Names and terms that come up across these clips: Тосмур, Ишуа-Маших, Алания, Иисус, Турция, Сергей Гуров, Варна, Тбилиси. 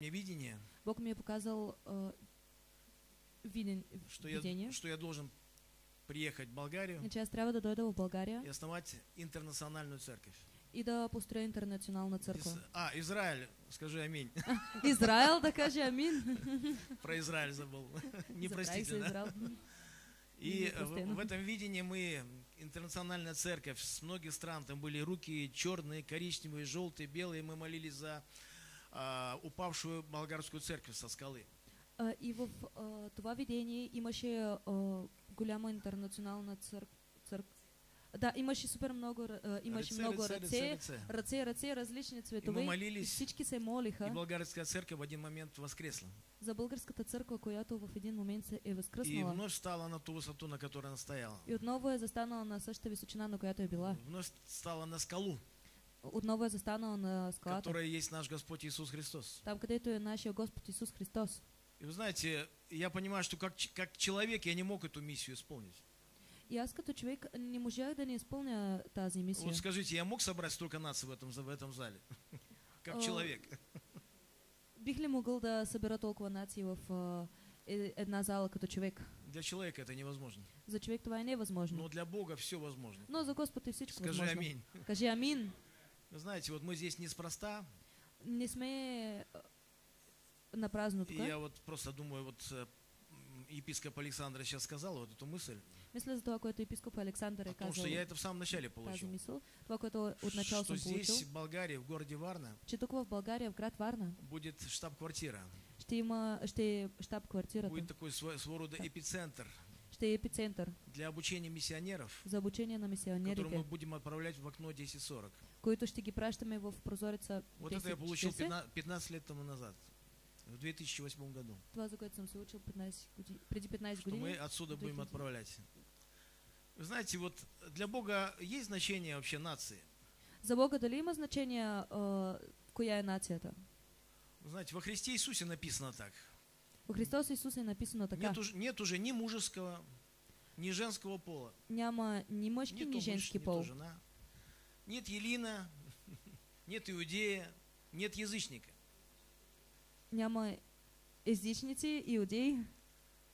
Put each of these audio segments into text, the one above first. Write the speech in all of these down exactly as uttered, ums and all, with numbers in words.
мне видение, Бог мне показал э, виден, что видение, я, что я должен приехать в Болгарию и основать интернациональную церковь. И да построя интернациональную церковь. Из, а, Израиль, скажи аминь. Израиль, да кажи аминь. Про Израиль забыл. Непростительно. И в, в этом видении мы, интернациональная церковь, с многих стран, там были руки черные, коричневые, желтые, белые, мы молились за а, упавшую болгарскую церковь со скалы. И в а, това видение имаше а, голяма интернационална церковь. Цер... Да, имаше супер много, а, имаше рыце, много ръце, ръце, ръце, различни цветове. И мы молились, и всички се молиха. И българская церковь в один момент воскресла. За българската църква, която в един момент се е възкръснала. И вновь стала на ту высоту, на которой она стояла. И отново е застанала на същата височина, на която е била. Вновь стала на скалу. Отново е застанала на скалата. Которая есть наш Господь Иисус Христос. Там, където е нашия Господ Иисус Христос. И вы знаете, я понимаю, что как, как человек я не мог эту миссию исполнить. Я как человек не можу да не исполню тази миссию. Вот скажите, я мог собрать столько наций в этом, в этом зале? Как человек. Бих ли могъл да събера толкова нации в една зала като човек? Для человека это невозможно. За човек това е невъзможно. Но для Бога все возможно. Но за Господа всичко возможно. Скажи аминь. Скажи аминь. Вы знаете, вот мы здесь неспроста. Не сме на празно тук. Я вот просто думаю, вот епископ Александр сейчас сказал вот эту мысль. Мысль за то, какой-то епископ Александр. Потому что я это в самом начале получил. Мисъл, това, което от начала что здесь получил, в Болгарии, в городе Варна, в Болгарии, в град Варна, будет штаб-квартира. Ще има, ще штаб-квартирата. Будет такой своего рода эпицентр. Ще эпицентр. Для обучения миссионеров. За обучение на миссионерите. Которые мы будем отправлять в окно десет сорок. Които ще ги пращаме в прозореца. Вот это я получил пятнадцать лет тому назад. В две тысячи восьмом году. Что мы отсюда будем отправлять. Вы знаете, вот для Бога есть значение вообще нации? За Бога дали ему значение, какая нация-то? Вы знаете, во Христе Иисусе написано так. Во Христе Иисусе написано так. Нет, нет уже ни мужеского, ни женского пола. Няма ни мужский, ни женский пол. Нет Елина, нет Иудея, нет язычника. Няма езичници, иудеи.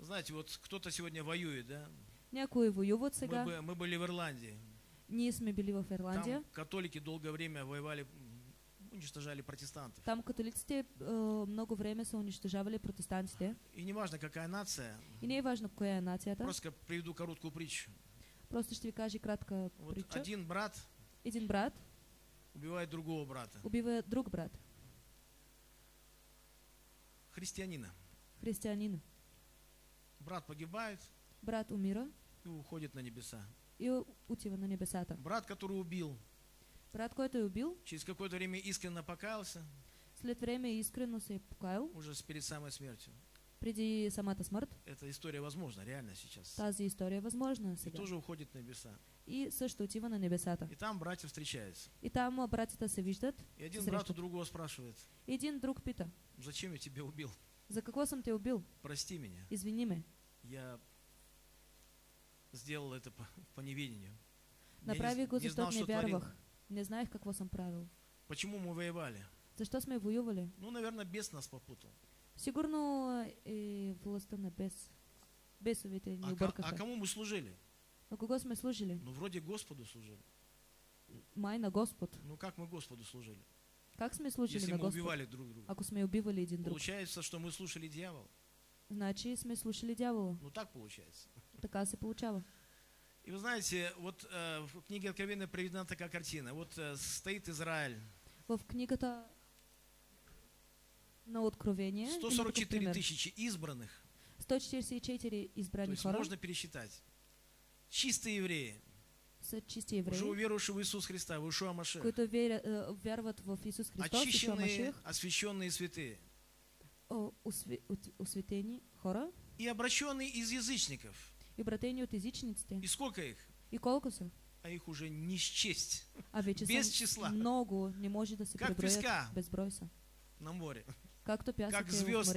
Знаете, вот кто-то сегодня воюет, да? Някои воюват сега. Мы, мы были в Ирландии. Ние сме били в Ирландия. Там католики долгое время воевали, уничтожали протестантов. Там католиците э, много времени уничтожали протестантите. И не важно, какая нация. И не важно, какая нация. Просто приведу короткую притчу. Просто ще ви кажа кратка притча. Вот один брат. Един брат. Убивает другого брата. Убивает друг брат. Христианина. Христианина. Брат погибает. Брат умира. И уходит на небеса. И утива на небеса. Брат, который убил. Брат, который убил. Через какое-то время искренне покаялся. След время искренне се покаял. Уже перед самой смертью. Преди самата смърт. Эта история возможна, реально сейчас. Тази история возможна сега. И тоже уходит на небеса. И също отива на небесата. И там братья встречаются. И там братята се виждат. И один брат у другого спрашивает. И один друг пита. Зачем я тебя убил? За какво съм те убил? Прости меня. Извини ме. Я сделал это по, по неведению. Направи го, защото не вярвах. Не знаех какво съм правил. Почему мы воевали? Защо сме воювали? Ну, наверное, бес нас попутал. Сигурно и властта на бес. Бесовите ни объркаха. А кому мы служили? А кого мы служили? Ну, вроде Господу служили. Май на Господ. Ну, как мы Господу служили? Как мы служили Если на Господа? Если мы убивали друг друга. Ако мы убивали один друг. Получается, что мы слушали дьявола. Значит, мы слушали дьявола. Ну, так получается. Така се получава. И вы знаете, вот э, в книге Откровения приведена такая картина. Вот э, стоит Израиль. В книге-то на Откровение. сто сорок четыре тысячи избранных. сто четиридесет и четири избранных. То есть можно пересчитать. Чистые евреи. Чистые евреи. Уже уверовавшие в Иисуса Христа, в Ишуа-Маших. Кто-то верует в Иисуса Христа, в Ишуа-Маших. Освященные святые. Усвятени хора. И обращенные из язычников. И братени от язычниц. И сколько их? И колко са? А их уже не счесть. А без числа. Много не может да се как песка без броса. На море. Как-то как звезд.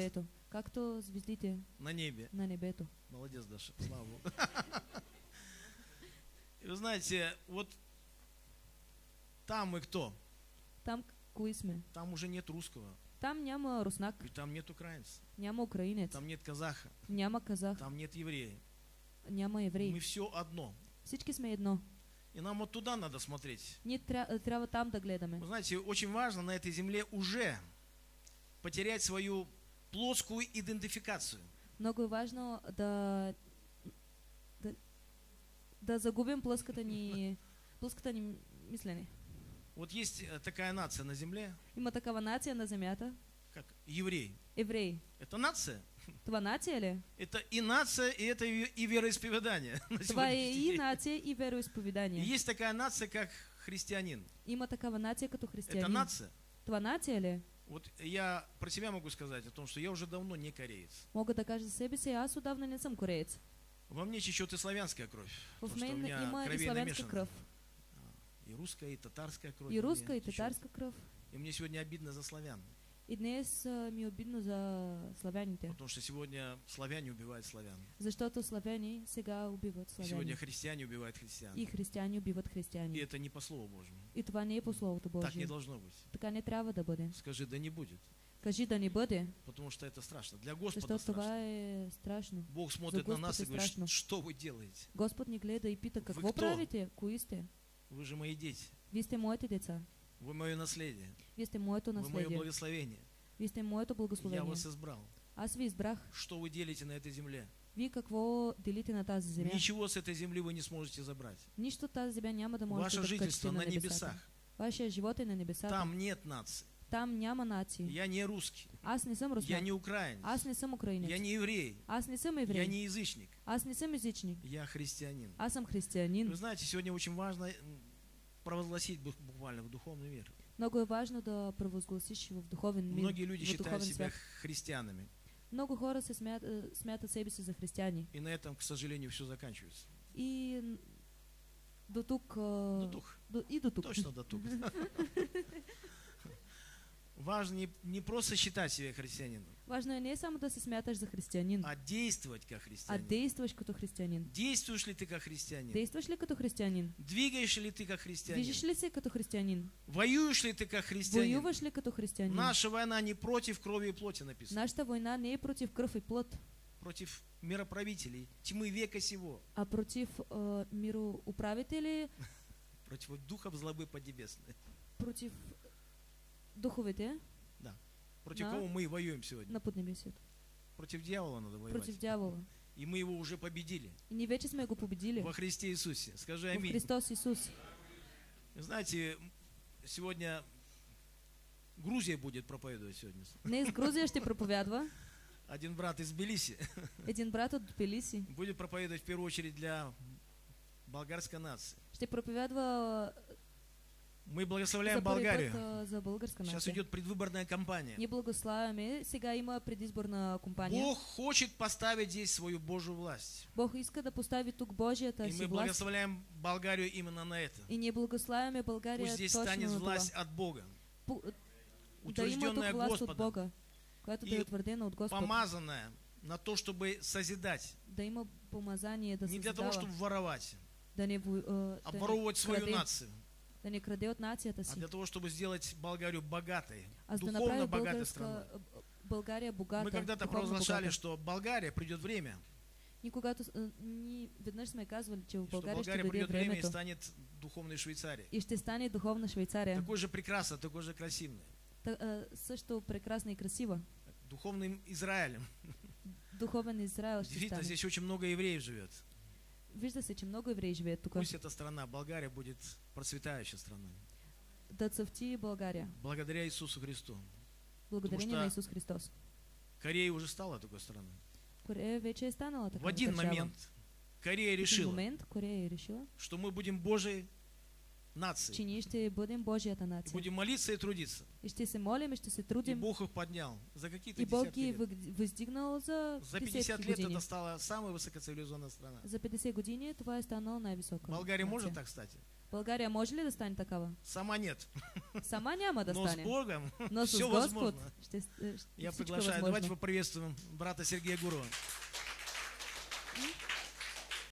Как-то звездите. На небе. На небето. Молодец, Даша. Слава Богу. Вы знаете, вот там мы кто? Там куисме. Там уже нет русского. Там няма руснак. И там нет украинца. Няма украинец. Там нет казаха. Няма казах. Там нет еврея. Няма евреи. Мы все одно. Всички сме едно. И нам вот туда надо смотреть. Не трябва там да гледаме. Вы знаете, очень важно на этой земле уже потерять свою плоскую идентификацию. Много важно да, да, да загубим плоската ни, плоската ни мислени. Вот есть такая нация на земле. Има такава нация на земята. Как еврей. Еврей. Это нация? Това нация ли? Это и нация, и это и вероисповедание. Това е и нация, и вероисповедание. Есть такая нация, как христианин. Има такава нация, като християнин. Это нация? Това нация ли? Вот я про себя могу сказать о том, что я уже давно не кореец. Мога да кажа за себе си, аз отдавна не съм кореец. Во мне течет и славянская кровь. Во мне има и славянская кровь. И русская, и татарская кровь. И русская, и татарская кровь. И мне сегодня обидно за славян. И днес ми обидно за славяните. Потому что сегодня славяне убивают славян. За что-то славяне сега убивают славян. Сегодня христиане убивают христиан. И христиане убивают христиан. И это не по слову Божьему. И това не е по словото Божие. Так не должно быть. Така не трябва да бъде. Скажи, да не будет. Кажи, да не бъде. Потому что это страшно. Для Господа страшно. Това е страшно. Бог смотрит на нас и говорит, что вы делаете? Господь не гледа и пита, какво правите? Кои сте? Вы же мои дети. Вие сте моите деца. Вы мое наследие. Вие сте моето наследие. Вы мое благословение. Вие сте моето благословение. Я вас избрал. Аз ви избрах. Что вы делите на этой земле? Вие какво делите на тази земя? Ничего с этой земли вы не сможете забрать. Нищо тази земя няма да можете да вкачите на небесата. Ваше жительство на небесах. Ваше живот е на небесата. Там нет нации. Там няма нации. Я не русский. Аз не съм руснак. Я не украинец. Аз не съм украинец. Я не еврей. Аз не съм еврей. Я не язычник. Аз не съм язычник. Я христианин. Аз съм християнин. Вы знаете, сегодня очень важно провозгласить буквально в духовный мир. Много важно да провозгласишь его в духовный мир. Многие люди считают себя христианами. Много хора се смят, смятат себе си за християни. И на этом, к сожалению, все заканчивается. И до тук. До тук. До, и до тук. Точно до тук. Важно не, не просто считать себя христианином. Важно не само да се смяташ за християнин. А действовать как христианин. А действуешь като християнин. Действуешь ли ты как христианин? Действуешь ли като християнин? Двигаешь ли ты как христианин? Движешь ли ты като християнин? Воюешь ли ты как христианин? Воюешь ли като християнин? Наша война не против крови и плоти написано. Наша война не против крови и плот. Против мироправителей, тьмы века сего. А против э, мироуправителей? Против духов злобы поднебесной. Против духовите? Да. Против на... кого мы и воюем сегодня? На поднебесието. Против дьявола надо воевать. Против дьявола. И мы его уже победили. И не вече сме его победили. Во Христе Иисусе. Скажи аминь. Во Христос Иисус. Знаете, сегодня Грузия будет проповедовать сегодня. Не из Грузии, что проповедва. Один брат из Тбилиси. Один брат от Тбилиси. Будет проповедовать в первую очередь для болгарской нации. Что проповедва. Мы благословляем за Болгарию. За сейчас идет предвыборная кампания. Не благословляем, сега има предизборная кампания. Бог хочет поставить здесь свою Божью власть. Бог иска да постави тук Божията си власт. И мы благословляем Болгарию именно на это. И не благословляем Болгарию. Пусть здесь станет власть от Бога. Пу... Утвержденная да власть от Бога, и да помазанная на то, чтобы созидать. Да има помазание да не созидава. Для того, чтобы воровать. Да не, э, обворовывать да свою краде. Нацию. Да не краде от нацията си. А для того, чтобы сделать Болгарию богатой, а духовно богатой страной. Болгария богата, мы когда-то провозглашали, что Болгария придет время. Никогато, ни, веднъж сме казвали, че в Болгария, Болгария ще придет время и станет духовной Швейцарией. И ще стане духовна Швейцария. Такой же прекрасно, такой же красивный. Та, също прекрасно и красиво. Духовным Израилем. Духовен Израил ще стане. Здесь очень много евреев живет. Вижда се, че много евреи живеят тук. Пусть эта страна, Болгария, будет процветающей страной. Да цъфти Болгария. Благодаря Иисусу Христу. Благодарение на Иисус Христос. Корея уже стала такой страной. Корея вече е станала такой. В один держава. момент Корея решила, момент Корея решила, что мы будем Божьей нацией. Че ние ще будем Божията нация. Будем молиться и трудиться. И ще се молим, и ще се трудим. И Бог их поднял за какие-то десятки лет. И Бог их воздигнал за За пятьдесят лет години. Это стала самая высокоцивилизованная страна. За пятьдесят години това е станала най-висока. Болгария может так стать? Болгария может ли достане такова? Сама нет. Сама няма да стане. Но с Богом Но все с возможно. Ще, ще, Я приглашаю, возможно. Давайте поприветствуем брата Сергея Гурова.